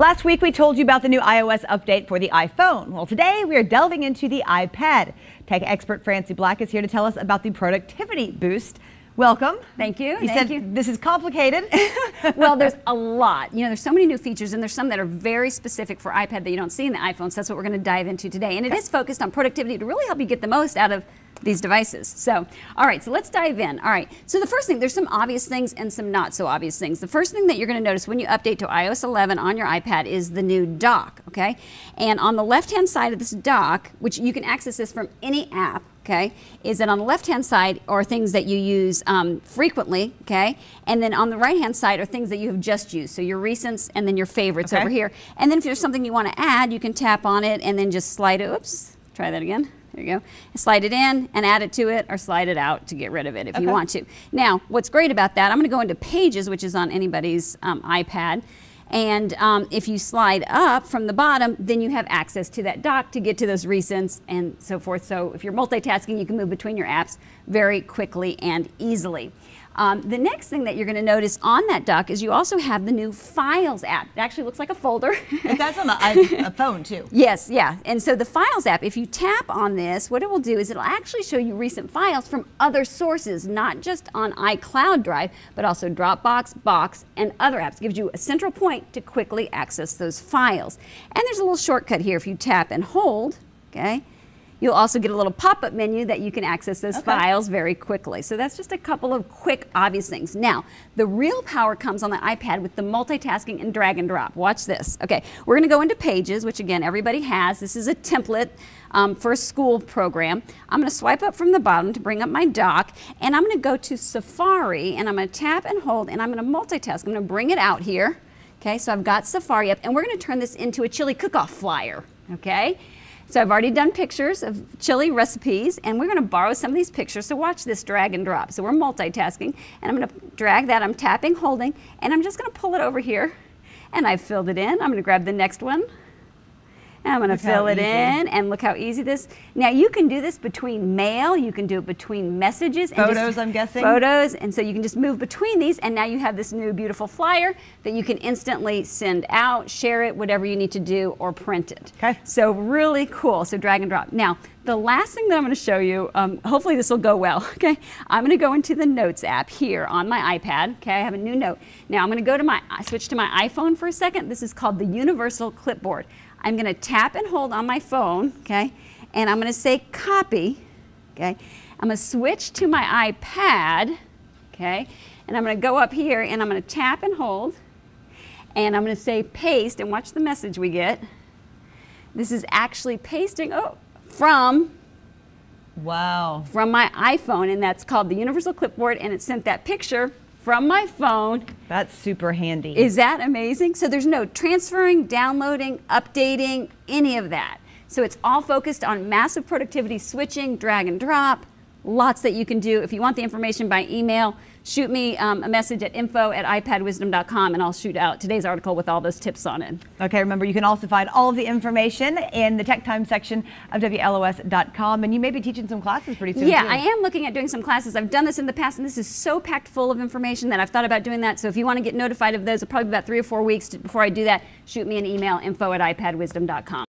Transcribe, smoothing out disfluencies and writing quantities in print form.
Last week we told you about the new iOS update for the iPhone. Well, today we are delving into the iPad. Tech expert Francie Black is here to tell us about the productivity boost. Welcome. Thank you. You said this is complicated. Well, there's a lot. You know, there's so many new features, and there's some that are very specific for iPad that you don't see in the iPhone, so that's what we're going to dive into today. And it is focused on productivity to really help you get the most out of these devices. So, all right, so let's dive in. All right, so the first thing, there's some obvious things and some not so obvious things. The first thing that you're going to notice when you update to iOS 11 on your iPad is the new dock, okay? And on the left-hand side of this dock, which you can access this from any app, okay, is that on the left-hand side are things that you use frequently, okay, and then on the right-hand side are things that you have just used, so your recents and then your favorites over here. And then if there's something you want to add, you can tap on it and then just slide it, oops, try that again. There you go. Slide it in and add it to it, or slide it out to get rid of it if you want to. Now, what's great about that, I'm going to go into Pages, which is on anybody's iPad, and if you slide up from the bottom, then you have access to that dock to get to those recents and so forth. So if you're multitasking, you can move between your apps very quickly and easily. The next thing that you're going to notice on that dock is you also have the new Files app. It actually looks like a folder. That's on the iPhone too. Yes, yeah. And so the Files app, if you tap on this, what it will do is it'll actually show you recent files from other sources, not just on iCloud Drive, but also Dropbox, Box, and other apps. It gives you a central point to quickly access those files. And there's a little shortcut here if you tap and hold, okay? You'll also get a little pop-up menu that you can access those files very quickly. So that's just a couple of quick, obvious things. Now, the real power comes on the iPad with the multitasking and drag and drop. Watch this. Okay, we're going to go into Pages, which again, everybody has. This is a template for a school program. I'm going to swipe up from the bottom to bring up my dock, and I'm going to go to Safari, and I'm going to tap and hold, and I'm going to multitask. I'm going to bring it out here. Okay, so I've got Safari up, and we're going to turn this into a chili cook-off flyer. Okay. So I've already done pictures of chili recipes, and we're going to borrow some of these pictures. So watch this drag and drop. So we're multitasking, and I'm going to drag that. I'm tapping, holding, and I'm just going to pull it over here, and I've filled it in. I'm going to grab the next one, and I'm going to fill it in, and look how easy this. Now, you can do this between mail. You can do it between messages. Photos, and just, I'm guessing. Photos, and so you can just move between these, and now you have this new beautiful flyer that you can instantly send out, share it, whatever you need to do, or print it. Okay. So really cool. So drag and drop. Now, the last thing that I'm going to show you, hopefully this will go well, okay? I'm going to go into the Notes app here on my iPad, okay? I have a new note. Now, I'm going to go to my, switch to my iPhone for a second. This is called the Universal Clipboard. I'm going to tap and hold on my phone, okay? And I'm going to say copy, okay? I'm going to switch to my iPad, okay? And I'm going to go up here and I'm going to tap and hold. And I'm going to say paste, and watch the message we get. This is actually pasting, oh, from from my iPhone, and that's called the Universal Clipboard, and it sent that picture from my phone. That's super handy. Is that amazing? So there's no transferring, downloading, updating, any of that. So it's all focused on massive productivity, switching, drag and drop, lots that you can do. If you want the information by email, shoot me a message at info@ipadwisdom.com, and I'll shoot out today's article with all those tips on it. Okay, remember, you can also find all of the information in the Tech Time section of WLOS.com, and you may be teaching some classes pretty soon. Yeah, too. I am looking at doing some classes. I've done this in the past, and this is so packed full of information that I've thought about doing that. So if you want to get notified of those, it'll probably be about 3 or 4 weeks before I do that. Shoot me an email, info@ipadwisdom.com.